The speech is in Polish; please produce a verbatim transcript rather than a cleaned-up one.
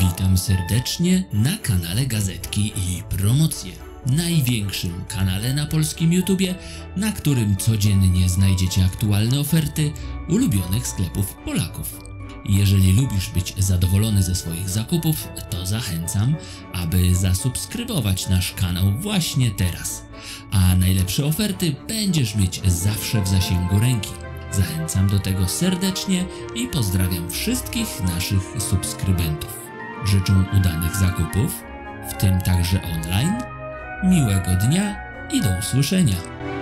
Witam serdecznie na kanale Gazetki i Promocje, największym kanale na polskim YouTubie, na którym codziennie znajdziecie aktualne oferty ulubionych sklepów Polaków. Jeżeli lubisz być zadowolony ze swoich zakupów, to zachęcam, aby zasubskrybować nasz kanał właśnie teraz. A najlepsze oferty będziesz mieć zawsze w zasięgu ręki. Zachęcam do tego serdecznie i pozdrawiam wszystkich naszych subskrybentów. Życzę udanych zakupów, w tym także online. Miłego dnia i do usłyszenia.